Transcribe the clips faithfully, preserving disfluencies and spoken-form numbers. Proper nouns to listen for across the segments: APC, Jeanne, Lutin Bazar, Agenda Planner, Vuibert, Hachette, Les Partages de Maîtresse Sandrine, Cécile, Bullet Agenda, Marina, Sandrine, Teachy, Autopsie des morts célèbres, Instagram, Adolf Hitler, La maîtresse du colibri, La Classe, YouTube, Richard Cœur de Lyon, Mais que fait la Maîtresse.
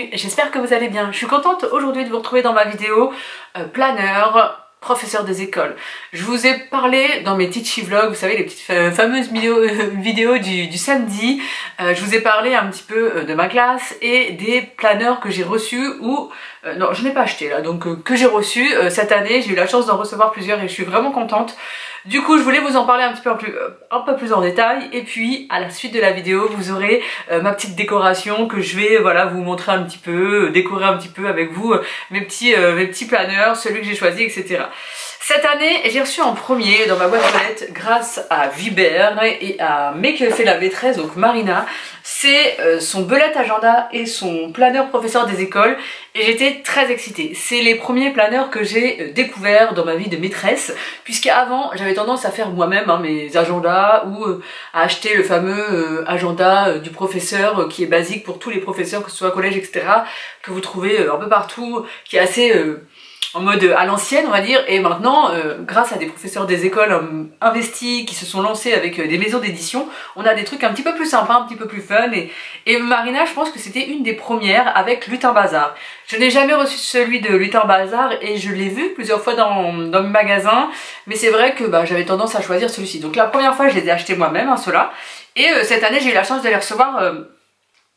salut, j'espère que vous allez bien. Je suis contente aujourd'hui de vous retrouver dans ma vidéo euh, planeur, professeur des écoles. Je vous ai parlé dans mes petits vlogs, vous savez les petites euh, fameuses vidéos, euh, vidéos du, du samedi, euh, je vous ai parlé un petit peu euh, de ma classe et des planeurs que j'ai reçus ou... Euh, non, je n'ai pas acheté là, donc euh, que j'ai reçus euh, cette année, j'ai eu la chance d'en recevoir plusieurs et je suis vraiment contente. Du coup je voulais vous en parler un petit peu en plus, un peu plus en détail et puis à la suite de la vidéo vous aurez euh, ma petite décoration que je vais voilà vous montrer un petit peu, euh, décorer un petit peu avec vous euh, mes, petits, euh, mes petits planeurs, celui que j'ai choisi, et cetera. Cette année j'ai reçu en premier dans ma boîte aux lettres grâce à Vuibert et à Mais que fait la Maîtresse, donc Marina, c'est euh, son belette agenda et son planeur professeur des écoles et j'étais très excitée. C'est les premiers planeurs que j'ai euh, découverts dans ma vie de maîtresse puisqu'avant j'avais tendance à faire moi-même hein, mes agendas ou euh, à acheter le fameux euh, agenda euh, du professeur euh, qui est basique pour tous les professeurs que ce soit collège et cetera que vous trouvez euh, un peu partout, qui est assez... Euh, en mode à l'ancienne on va dire, et maintenant euh, grâce à des professeurs des écoles euh, investis qui se sont lancés avec euh, des maisons d'édition, on a des trucs un petit peu plus sympas, un petit peu plus fun, et, et Marina je pense que c'était une des premières avec Lutin Bazar. Je n'ai jamais reçu celui de Lutin Bazar et je l'ai vu plusieurs fois dans, dans le magasin, mais c'est vrai que bah, j'avais tendance à choisir celui-ci, donc la première fois je les ai achetés moi-même, hein, ceux-là, et euh, cette année j'ai eu la chance de les recevoir euh,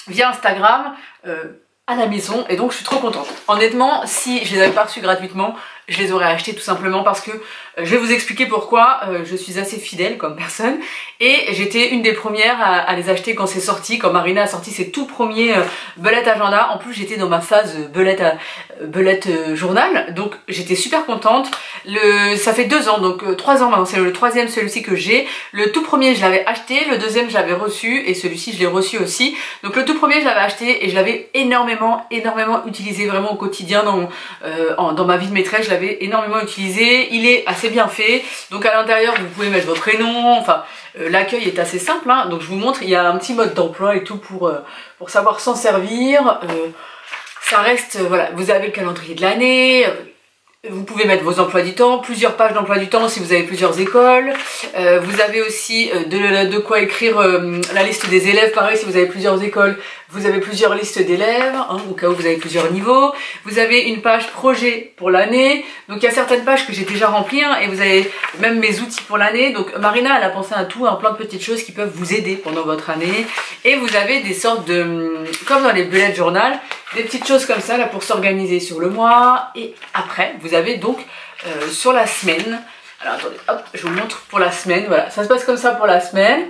via Instagram, euh, à la maison, et donc je suis trop contente. Honnêtement, si je les avais pas reçus gratuitement, je les aurais achetés tout simplement parce que euh, je vais vous expliquer pourquoi. Euh, je suis assez fidèle comme personne et j'étais une des premières à, à les acheter quand c'est sorti, quand Marina a sorti ses tout premiers euh, belette agenda. En plus j'étais dans ma phase euh, belette, à, euh, belette euh, journal, donc j'étais super contente. Le, ça fait deux ans, donc euh, trois ans maintenant, c'est le troisième celui-ci que j'ai. Le tout premier je l'avais acheté, le deuxième je l'avais reçu et celui-ci je l'ai reçu aussi. Donc le tout premier je l'avais acheté et je l'avais énormément, énormément utilisé vraiment au quotidien dans, euh, en, dans ma vie de maîtresse. Je l'avais énormément utilisé, il est assez bien fait, donc à l'intérieur vous pouvez mettre votre prénom, enfin euh, l'accueil est assez simple, hein, donc je vous montre, il y a un petit mode d'emploi et tout pour, euh, pour savoir s'en servir, euh, ça reste, euh, voilà, vous avez le calendrier de l'année, euh, vous pouvez mettre vos emplois du temps, plusieurs pages d'emploi du temps si vous avez plusieurs écoles, euh, vous avez aussi euh, de, de quoi écrire euh, la liste des élèves, pareil si vous avez plusieurs écoles, vous avez plusieurs listes d'élèves, hein, au cas où vous avez plusieurs niveaux, vous avez une page projet pour l'année, donc il y a certaines pages que j'ai déjà remplies, hein, et vous avez même mes outils pour l'année, donc Marina elle a pensé à tout, hein, plein de petites choses qui peuvent vous aider pendant votre année, et vous avez des sortes de, comme dans les bullet journal, des petites choses comme ça là pour s'organiser sur le mois, et après vous avez donc euh, sur la semaine, alors attendez, hop, je vous montre pour la semaine, voilà, ça se passe comme ça pour la semaine,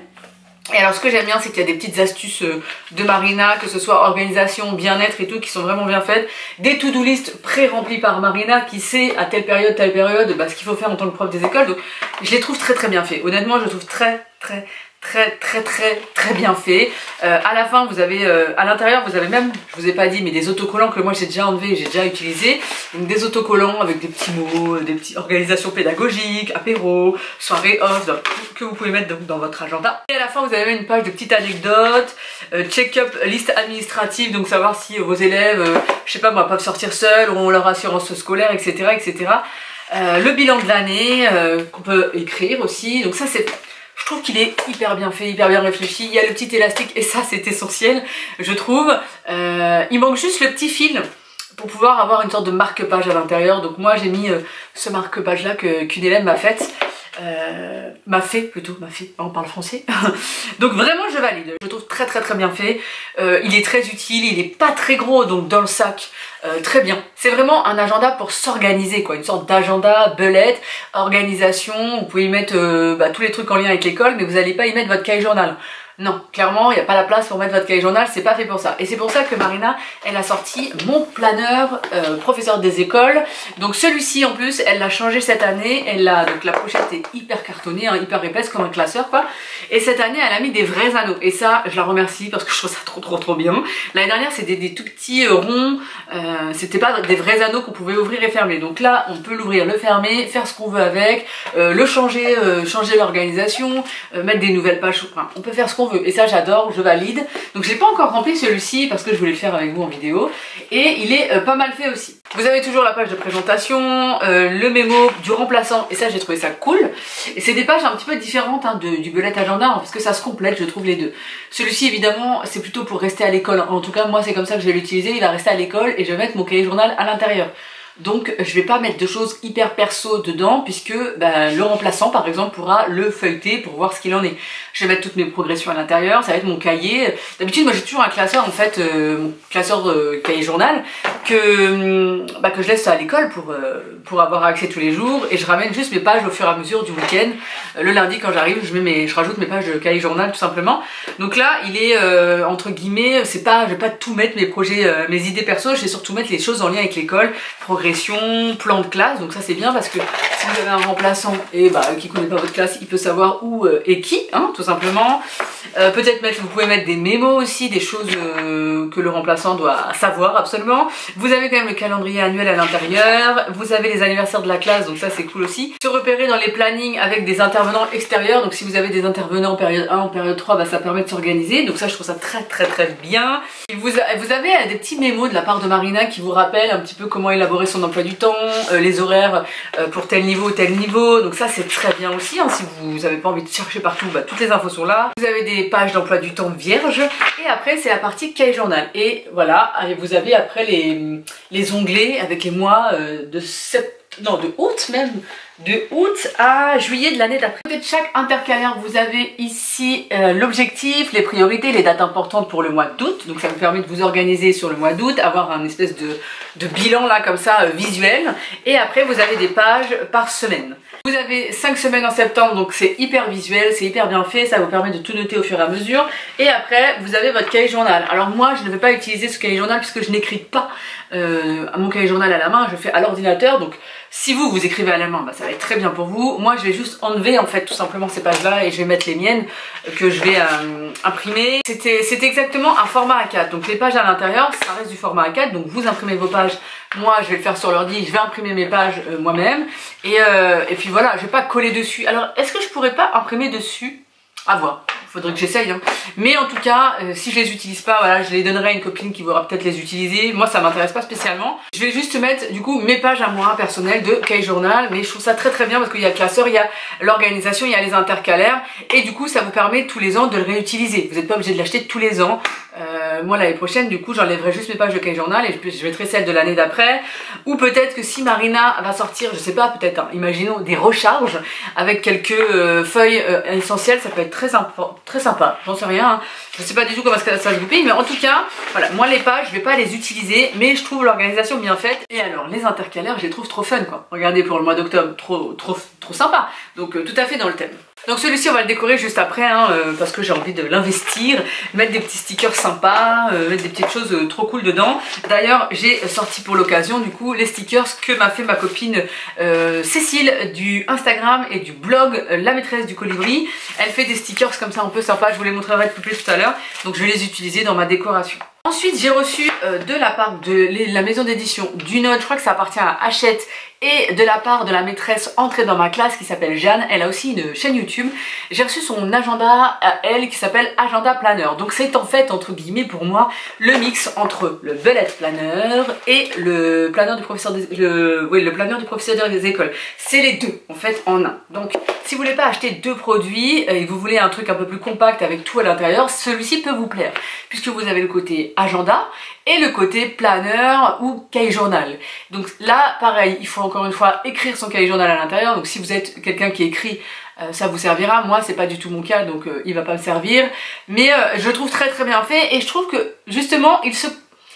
et alors ce que j'aime bien c'est qu'il y a des petites astuces euh, de Marina, que ce soit organisation, bien-être et tout, qui sont vraiment bien faites, des to-do list pré-remplies par Marina qui sait à telle période, telle période, bah, ce qu'il faut faire en tant que prof des écoles, donc je les trouve très très bien faits, honnêtement je trouve très très très très très très bien fait. Euh, à la fin vous avez, euh, à l'intérieur vous avez même, je vous ai pas dit, mais des autocollants que moi j'ai déjà enlevé et j'ai déjà utilisé, donc des autocollants avec des petits mots, des petites organisations pédagogiques, apéro, soirée off, donc, que vous pouvez mettre donc dans votre agenda. Et à la fin vous avez même une page de petites anecdotes, euh, check-up, liste administrative, donc savoir si vos élèves, euh, je sais pas moi, peuvent sortir seuls, ont leur assurance scolaire, et cetera et cetera. Euh, le bilan de l'année euh, qu'on peut écrire aussi, donc ça c'est... Je trouve qu'il est hyper bien fait, hyper bien réfléchi. Il y a le petit élastique et ça c'est essentiel, je trouve. Euh, il manque juste le petit fil pour pouvoir avoir une sorte de marque-page à l'intérieur. Donc moi j'ai mis euh, ce marque-page là que qu'une élève m'a fait. Euh, m'a fait plutôt, m'a fait, on parle français. Donc vraiment je valide, je trouve très très très bien fait. Euh, il est très utile, il est pas très gros donc dans le sac. Euh, très bien, c'est vraiment un agenda pour s'organiser quoi, une sorte d'agenda belette, organisation, vous pouvez y mettre euh, bah, tous les trucs en lien avec l'école mais vous n'allez pas y mettre votre cahier journal. Non, clairement il n'y a pas la place pour mettre votre cahier journal, c'est pas fait pour ça. Et c'est pour ça que Marina, elle a sorti mon planeur euh, professeur des écoles, donc celui-ci en plus elle l'a changé cette année, elle a, donc la pochette est hyper cartonnée, hein, hyper épaisse comme un classeur quoi, et cette année elle a mis des vrais anneaux et ça je la remercie parce que je trouve ça trop trop trop bien. L'année dernière c'était des, des tout petits euh, ronds, euh, c'était pas des vrais anneaux qu'on pouvait ouvrir et fermer, donc là on peut l'ouvrir, le fermer, faire ce qu'on veut avec, euh, le changer, euh, changer l'organisation, euh, mettre des nouvelles pages, enfin, on peut faire ce qu'on qu'on veut. Et ça j'adore, je valide. Donc j'ai pas encore rempli celui-ci parce que je voulais le faire avec vous en vidéo. Et il est euh, pas mal fait aussi. Vous avez toujours la page de présentation, euh, le mémo du remplaçant. Et ça j'ai trouvé ça cool. Et c'est des pages un petit peu différentes hein, de, du bullet agenda hein, parce que ça se complète, je trouve, les deux. Celui-ci évidemment c'est plutôt pour rester à l'école. En tout cas moi c'est comme ça que je vais l'utiliser. Il va rester à l'école et je vais mettre mon cahier journal à l'intérieur. Donc je vais pas mettre de choses hyper perso dedans puisque bah, le remplaçant par exemple pourra le feuilleter pour voir ce qu'il en est. Je vais mettre toutes mes progressions à l'intérieur, ça va être mon cahier. D'habitude moi j'ai toujours un classeur en fait, euh, mon classeur euh, cahier journal que, bah, que je laisse à l'école pour, euh, pour avoir accès tous les jours, et je ramène juste mes pages au fur et à mesure du week-end. Le lundi quand j'arrive je, mets mes, je rajoute mes pages de cahier journal tout simplement. Donc là il est euh, entre guillemets, c'est pas, je vais pas tout mettre mes projets, euh, mes idées perso, je vais surtout mettre les choses en lien avec l'école, plan de classe. Donc ça c'est bien parce que si vous avez un remplaçant et bah, qui connaît pas votre classe, il peut savoir où euh, et qui hein, tout simplement. Euh, peut-être mettre, vous pouvez mettre des mémos aussi, des choses euh, que le remplaçant doit savoir absolument. Vous avez quand même le calendrier annuel à l'intérieur, vous avez les anniversaires de la classe, donc ça c'est cool aussi. Se repérer dans les plannings avec des intervenants extérieurs, donc si vous avez des intervenants en période un, en période trois, bah, ça permet de s'organiser, donc ça je trouve ça très très très bien. Et vous, vous avez euh, des petits mémos de la part de Marina qui vous rappellent un petit peu comment élaborer son emploi du temps, euh, les horaires euh, pour tel niveau, tel niveau, donc ça c'est très bien aussi, hein. Si vous n'avez pas envie de chercher partout, bah, toutes les infos sont là. Vous avez des pages d'emploi du temps vierge, et après c'est la partie cahier journal, et voilà, vous avez après les, les onglets avec les mois euh, de septembre, non de août même, de août à juillet de l'année d'après. Côté de chaque intercalaire vous avez ici euh, l'objectif, les priorités, les dates importantes pour le mois d'août, donc ça vous permet de vous organiser sur le mois d'août, avoir un espèce de, de bilan là comme ça euh, visuel, et après vous avez des pages par semaine. Vous avez cinq semaines en septembre, donc c'est hyper visuel, c'est hyper bien fait, ça vous permet de tout noter au fur et à mesure, et après vous avez votre cahier journal. Alors moi je ne vais pas utiliser ce cahier journal puisque je n'écris pas euh, mon cahier journal à la main, je fais à l'ordinateur, donc si vous vous écrivez à la main, bah, ça va être très bien pour vous. Moi je vais juste enlever en fait tout simplement ces pages là et je vais mettre les miennes que je vais euh, imprimer. C'est exactement un format A quatre, donc les pages à l'intérieur ça reste du format A quatre, donc vous imprimez vos pages. Moi je vais le faire sur l'ordi, je vais imprimer mes pages euh, moi-même, et, euh, et puis voilà, je vais pas coller dessus. Alors est-ce que je pourrais pas imprimer dessus? À voir, faudrait que j'essaye hein. Mais en tout cas euh, si je les utilise pas, voilà, je les donnerai à une copine qui voudra peut-être les utiliser. Moi ça m'intéresse pas spécialement. Je vais juste mettre du coup mes pages à moi personnelles de cahier journal, mais je trouve ça très très bien parce qu'il y a le classeur, il y a l'organisation, il y a les intercalaires, et du coup ça vous permet tous les ans de le réutiliser. Vous n'êtes pas obligé de l'acheter tous les ans. Euh, moi l'année prochaine du coup j'enlèverai juste mes pages de cahier journal et je mettrai celles de l'année d'après. Ou peut-être que si Marina va sortir, je sais pas, peut-être hein, imaginons des recharges avec quelques euh, feuilles euh, essentielles, ça peut être très important, très sympa, j'en sais rien, hein. Je sais pas du tout comment ça se goupille, mais en tout cas, voilà, moi les pages, je vais pas les utiliser, mais je trouve l'organisation bien faite. Et alors, les intercalaires, je les trouve trop fun, quoi. Regardez, pour le mois d'octobre, trop, trop, trop sympa, donc euh, tout à fait dans le thème. Donc celui-ci on va le décorer juste après hein, euh, parce que j'ai envie de l'investir, mettre des petits stickers sympas, euh, mettre des petites choses euh, trop cool dedans. D'ailleurs j'ai sorti pour l'occasion du coup les stickers que m'a fait ma copine euh, Cécile du Instagram et du blog euh, La Maîtresse du Colibri. Elle fait des stickers comme ça un peu sympa, je vous les montrerai plus plus tout à l'heure, donc je vais les utiliser dans ma décoration. Ensuite j'ai reçu euh, de la part de les, la maison d'édition du Node, je crois que ça appartient à Hachette, et de la part de la maîtresse entrée dans ma classe qui s'appelle Jeanne, elle a aussi une chaîne YouTube. J'ai reçu son agenda à elle qui s'appelle Agenda Planner. Donc c'est en fait, entre guillemets, pour moi, le mix entre le bullet planner et le planner du professeur des, le, oui, le planner du professeur des écoles. C'est les deux, en fait, en un. Donc si vous voulez pas acheter deux produits et vous voulez un truc un peu plus compact avec tout à l'intérieur, celui-ci peut vous plaire, puisque vous avez le côté agenda et le côté planner ou cahier journal. Donc là, pareil, il faut encore une fois écrire son cahier journal à l'intérieur. Donc si vous êtes quelqu'un qui écrit, euh, ça vous servira. Moi, c'est pas du tout mon cas, donc euh, il va pas me servir. Mais euh, je le trouve très très bien fait, et je trouve que justement, il se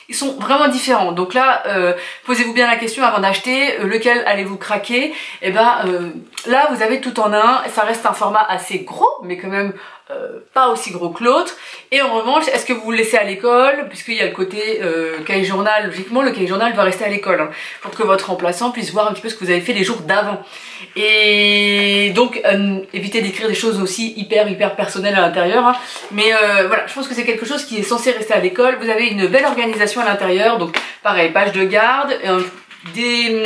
Ils sont vraiment différents. Donc là, euh, posez-vous bien la question avant d'acheter, euh, lequel allez-vous craquer? Et ben euh, là, vous avez tout en un. Ça reste un format assez gros, mais quand même euh, pas aussi gros que l'autre. Et en revanche, est-ce que vous le laissez à l'école? Puisqu'il y a le côté euh, cahier journal. Logiquement, le cahier journal doit rester à l'école hein, pour que votre remplaçant puisse voir un petit peu ce que vous avez fait les jours d'avant. Et donc, euh, évitez d'écrire des choses aussi hyper hyper personnelles à l'intérieur. Hein. Mais euh, voilà, je pense que c'est quelque chose qui est censé rester à l'école. Vous avez une belle organisation à l'intérieur, donc pareil, page de garde, euh, des,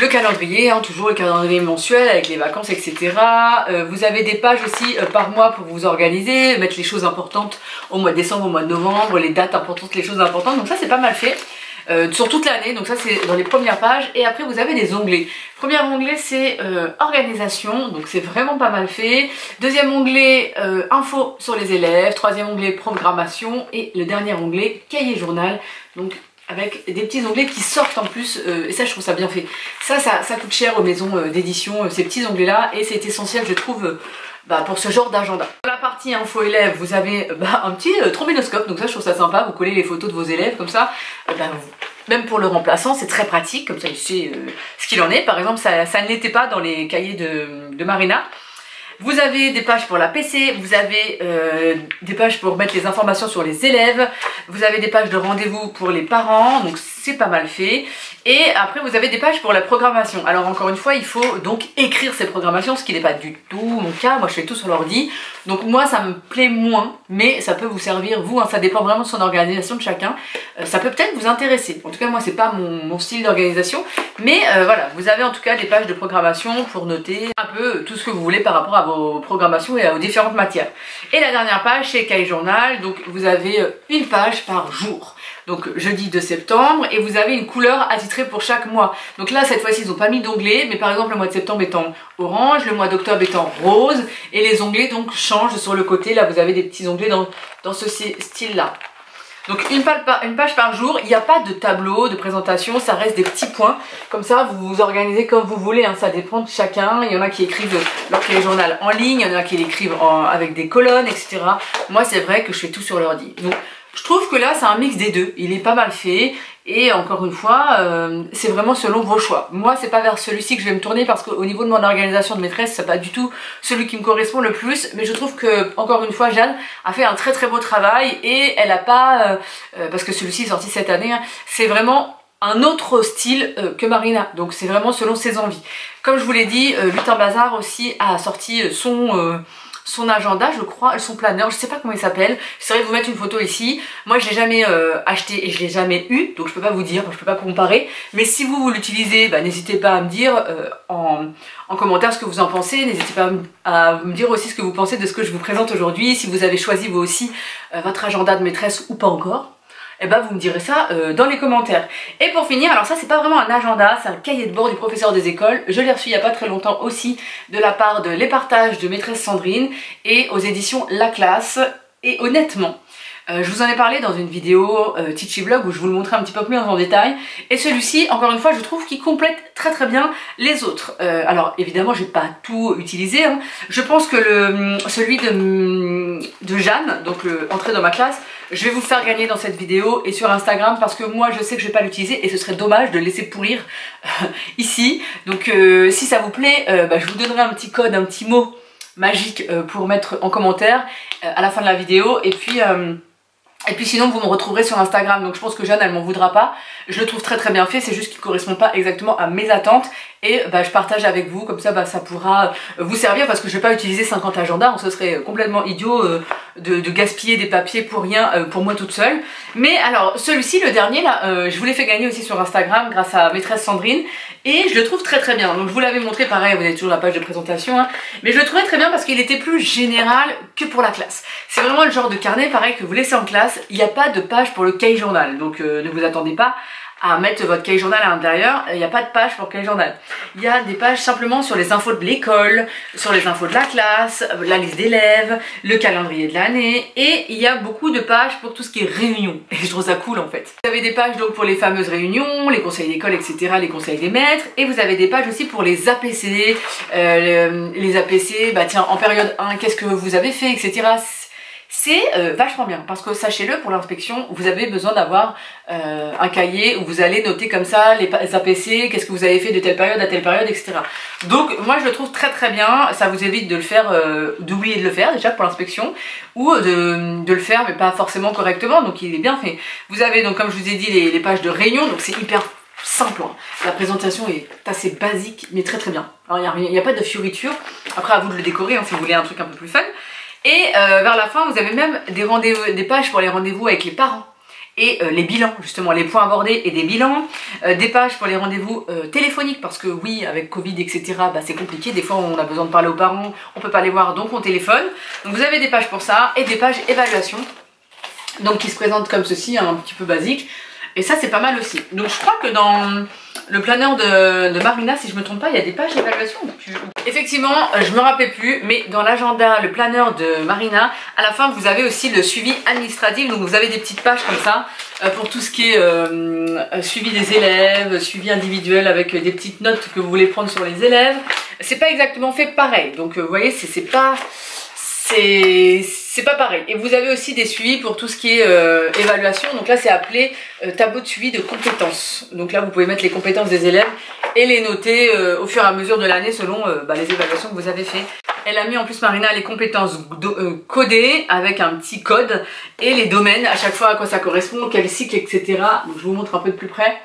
Le calendrier, hein, toujours le calendrier mensuel avec les vacances, et cetera. Euh, vous avez des pages aussi euh, par mois pour vous organiser, mettre les choses importantes au mois de décembre, au mois de novembre, les dates importantes, les choses importantes. Donc ça, c'est pas mal fait. Euh, sur toute l'année, donc ça c'est dans les premières pages, et après vous avez des onglets. Premier onglet c'est euh, organisation, donc c'est vraiment pas mal fait. Deuxième onglet euh, info sur les élèves, troisième onglet programmation, et le dernier onglet cahier journal, donc avec des petits onglets qui sortent en plus, euh, et ça je trouve ça bien fait. Ça, ça, ça coûte cher aux maisons euh, d'édition, euh, ces petits onglets là, et c'est essentiel je trouve euh, bah, pour ce genre d'agenda. Dans la partie info élèves, vous avez bah, un petit euh, trombinoscope, donc ça je trouve ça sympa, vous collez les photos de vos élèves comme ça, euh, bah, vous, même pour le remplaçant c'est très pratique, comme ça il sait euh, ce qu'il en est. Par exemple ça, ça ne l'était pas dans les cahiers de, de Marina. Vous avez des pages pour la P C, vous avez euh, des pages pour mettre les informations sur les élèves, vous avez des pages de rendez-vous pour les parents, donc c'est pas mal fait. Et après vous avez des pages pour la programmation. Alors encore une fois, il faut donc écrire ces programmations, ce qui n'est pas du tout mon cas, moi je fais tout sur l'ordi. Donc moi ça me plaît moins, mais ça peut vous servir vous, hein, ça dépend vraiment de son organisation de chacun. Euh, ça peut peut-être vous intéresser, en tout cas moi c'est pas mon, mon style d'organisation. Mais euh, voilà, vous avez en tout cas des pages de programmation pour noter un peu tout ce que vous voulez par rapport à vos programmations et aux différentes matières. Et la dernière page c'est cahier journal, donc vous avez une page par jour, donc jeudi deux septembre, et vous avez une couleur attitrée pour chaque mois. Donc là cette fois-ci ils n'ont pas mis d'onglet, mais par exemple le mois de septembre est en orange, le mois d'octobre est en rose, et les onglets donc changent sur le côté. Là vous avez des petits onglets dans, dans ce style là. Donc une page par, une page par jour, il n'y a pas de tableau, de présentation, ça reste des petits points. Comme ça vous vous organisez comme vous voulez, hein, ça dépend de chacun. Il y en a qui écrivent leur cahier journal en ligne, il y en a qui l'écrivent avec des colonnes, et cetera. Moi c'est vrai que je fais tout sur l'ordi. Donc je trouve que là c'est un mix des deux, il est pas mal fait. Et encore une fois, euh, c'est vraiment selon vos choix. Moi, c'est pas vers celui-ci que je vais me tourner parce qu'au niveau de mon organisation de maîtresse, c'est pas du tout celui qui me correspond le plus. Mais je trouve que, encore une fois, Jeanne a fait un très très beau travail et elle a pas, euh, parce que celui-ci est sorti cette année, hein, c'est vraiment un autre style euh, que Marina. Donc c'est vraiment selon ses envies. Comme je vous l'ai dit, euh, Lutin Bazar aussi a sorti son... Euh, son agenda, je crois, son planner, je sais pas comment il s'appelle. J'essaierai de vous mettre une photo ici. Moi je l'ai jamais euh, acheté et je l'ai jamais eu, donc je peux pas vous dire, je peux pas comparer. Mais si vous, vous l'utilisez, bah, n'hésitez pas à me dire euh, en, en commentaire ce que vous en pensez. N'hésitez pas à me dire aussi ce que vous pensez de ce que je vous présente aujourd'hui. Si vous avez choisi vous aussi euh, votre agenda de maîtresse ou pas encore, et eh ben vous me direz ça euh, dans les commentaires. Et pour finir, alors ça c'est pas vraiment un agenda, c'est un cahier de bord du professeur des écoles. Je l'ai reçu il y a pas très longtemps aussi de la part de Les Partages de Maîtresse Sandrine et aux éditions La Classe. Et honnêtement, euh, je vous en ai parlé dans une vidéo euh, Teachy Vlog où je vous le montrais un petit peu plus en détail. Et celui-ci, encore une fois, je trouve qu'il complète très très bien les autres. Euh, alors évidemment, j'ai pas tout utilisé, hein. Je pense que le, celui de, de Jeanne, donc le Entrée dans ma classe, je vais vous faire gagner dans cette vidéo et sur Instagram parce que moi je sais que je vais pas l'utiliser et ce serait dommage de le laisser pourrir ici. Donc euh, si ça vous plaît, euh, bah, je vous donnerai un petit code, un petit mot magique euh, pour mettre en commentaire euh, à la fin de la vidéo. Et puis... Euh Et puis sinon vous me retrouverez sur Instagram, donc je pense que Jeanne elle m'en voudra pas. Je le trouve très très bien fait, c'est juste qu'il ne correspond pas exactement à mes attentes. Et bah, je partage avec vous, comme ça bah, ça pourra vous servir parce que je vais pas utiliser cinquante agendas, hein, ce serait complètement idiot euh, de, de gaspiller des papiers pour rien, euh, pour moi toute seule. Mais alors celui-ci, le dernier là, euh, je vous l'ai fait gagner aussi sur Instagram grâce à Maîtresse Sandrine. Et je le trouve très très bien, donc je vous l'avais montré, pareil, vous avez toujours la page de présentation, hein, mais je le trouvais très bien parce qu'il était plus général que pour la classe. C'est vraiment le genre de carnet, pareil, que vous laissez en classe. Il n'y a pas de page pour le cahier journal, donc euh, ne vous attendez pas à mettre votre cahier journal à l'intérieur, il n'y a pas de page pour cahier journal. Il y a des pages simplement sur les infos de l'école, sur les infos de la classe, la liste d'élèves, le calendrier de l'année, et il y a beaucoup de pages pour tout ce qui est réunion. Et je trouve ça cool en fait. Vous avez des pages donc pour les fameuses réunions, les conseils d'école, et cetera, les conseils des maîtres, et vous avez des pages aussi pour les A P C, euh, les A P C, bah tiens, en période un, qu'est-ce que vous avez fait, et cetera. C'est euh, vachement bien parce que sachez-le, pour l'inspection vous avez besoin d'avoir euh, un cahier où vous allez noter comme ça les A P C, qu'est-ce que vous avez fait de telle période à telle période, etc. Donc moi je le trouve très très bien, ça vous évite de le faire, euh, d'oublier de le faire déjà pour l'inspection, ou de, de le faire mais pas forcément correctement, donc il est bien fait. Vous avez donc, comme je vous ai dit, les, les pages de réunion, donc c'est hyper simple, hein. La présentation est assez basique mais très très bien, il n'y a, a pas de fioriture, après à vous de le décorer, hein, si vous voulez un truc un peu plus fun. Et euh, vers la fin, vous avez même des, des pages pour les rendez-vous avec les parents. et euh, les bilans, justement, les points abordés et des bilans, euh, des pages pour les rendez-vous euh, téléphoniques, parce que oui, avec Covid, et cetera, bah, c'est compliqué, des fois on a besoin de parler aux parents, on peut pas les voir, donc on téléphone. Donc vous avez des pages pour ça, et des pages évaluation, donc qui se présentent comme ceci, hein, un petit peu basique, et ça c'est pas mal aussi. Donc je crois que dans le planeur de, de Marina, si je me trompe pas, il y a des pages d'évaluation. Effectivement, je me rappelle plus, mais dans l'agenda, le planeur de Marina, à la fin vous avez aussi le suivi administratif, donc vous avez des petites pages comme ça pour tout ce qui est euh, suivi des élèves, suivi individuel avec des petites notes que vous voulez prendre sur les élèves. C'est pas exactement fait pareil, donc vous voyez, c'est pas... c'est pas pareil. Et vous avez aussi des suivis pour tout ce qui est euh, évaluation, donc là c'est appelé euh, tableau de suivi de compétences, donc là vous pouvez mettre les compétences des élèves et les noter euh, au fur et à mesure de l'année selon euh, bah, les évaluations que vous avez fait. Elle a mis en plus, Marina, les compétences euh, codées avec un petit code et les domaines à chaque fois, à quoi ça correspond, quel cycle, etc. Donc, je vous montre un peu de plus près.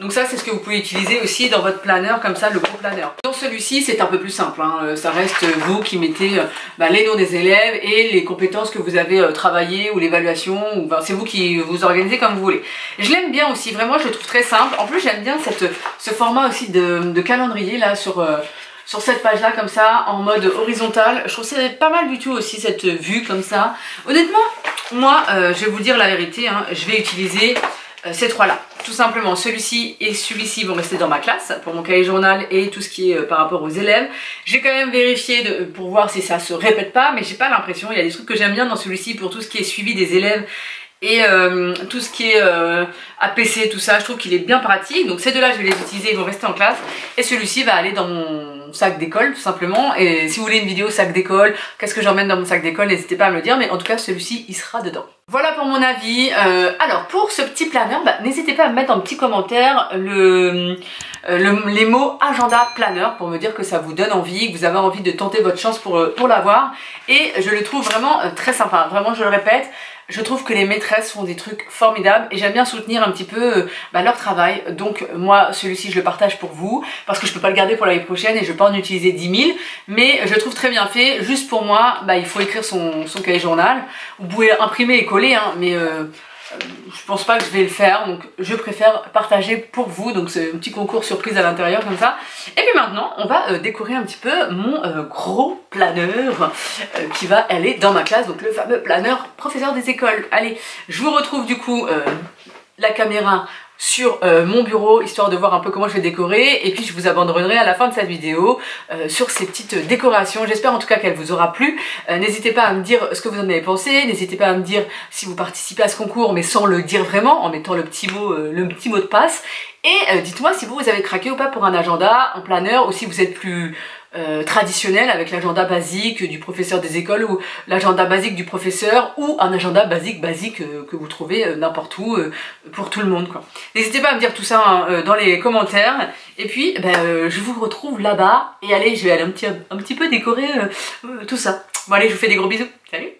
Donc ça, c'est ce que vous pouvez utiliser aussi dans votre planeur, comme ça, le gros planeur. Dans celui-ci, c'est un peu plus simple, hein. Ça reste vous qui mettez bah, les noms des élèves et les compétences que vous avez euh, travaillées, ou l'évaluation, ou bah, c'est vous qui vous organisez comme vous voulez. Je l'aime bien aussi, vraiment, je le trouve très simple. En plus, j'aime bien cette, ce format aussi de, de calendrier, là, sur... Euh, sur cette page là comme ça, en mode horizontal. Je trouve que c'est pas mal du tout aussi, cette vue comme ça. Honnêtement, moi euh, je vais vous dire la vérité, hein, je vais utiliser euh, ces trois là, tout simplement. Celui-ci et celui-ci vont rester dans ma classe pour mon cahier journal et tout ce qui est euh, par rapport aux élèves. J'ai quand même vérifié de, pour voir si ça se répète pas, mais j'ai pas l'impression. Il y a des trucs que j'aime bien dans celui-ci pour tout ce qui est suivi des élèves et euh, tout ce qui est euh, A P C, tout ça, je trouve qu'il est bien pratique. Donc ces deux là, je vais les utiliser, ils vont rester en classe, et celui-ci va aller dans mon sac d'école, tout simplement. Et si vous voulez une vidéo sac d'école, qu'est-ce que j'emmène dans mon sac d'école, n'hésitez pas à me le dire, mais en tout cas celui-ci il sera dedans. Voilà pour mon avis. Euh, alors pour ce petit planner, bah, n'hésitez pas à me mettre en petit commentaire le, euh, le, les mots agenda planner pour me dire que ça vous donne envie, que vous avez envie de tenter votre chance pour, pour l'avoir. Et je le trouve vraiment euh, très sympa, vraiment, je le répète. Je trouve que les maîtresses font des trucs formidables et j'aime bien soutenir un petit peu euh, bah, leur travail. Donc moi, celui-ci, je le partage pour vous parce que je peux pas le garder pour l'année prochaine et je peux en utiliser dix mille. Mais je le trouve très bien fait. Juste pour moi, bah, il faut écrire son, son cahier journal. Vous pouvez imprimer et coller, hein, mais euh, je pense pas que je vais le faire. Donc je préfère partager pour vous. Donc c'est un petit concours surprise à l'intérieur comme ça. Et puis maintenant, on va euh, découvrir un petit peu mon euh, gros planeur euh, qui va aller dans ma classe, donc le fameux planeur professeur des écoles. Allez, je vous retrouve du coup euh, la caméra sur euh, mon bureau, histoire de voir un peu comment je vais décorer, et puis je vous abandonnerai à la fin de cette vidéo euh, sur ces petites décorations. J'espère en tout cas qu'elle vous aura plu. Euh, n'hésitez pas à me dire ce que vous en avez pensé, n'hésitez pas à me dire si vous participez à ce concours, mais sans le dire vraiment, en mettant le petit mot, euh, le petit mot de passe. Et euh, dites-moi si vous, vous avez craqué ou pas pour un agenda, un planeur, ou si vous êtes plus euh, traditionnel avec l'agenda basique du professeur des écoles, ou l'agenda basique du professeur, ou un agenda basique basique euh, que vous trouvez euh, n'importe où euh, pour tout le monde, quoi. N'hésitez pas à me dire tout ça, hein, euh, dans les commentaires. Et puis ben, euh, je vous retrouve là-bas. Et allez, je vais aller un petit, un petit peu décorer euh, euh, tout ça. Bon allez, je vous fais des gros bisous. Salut!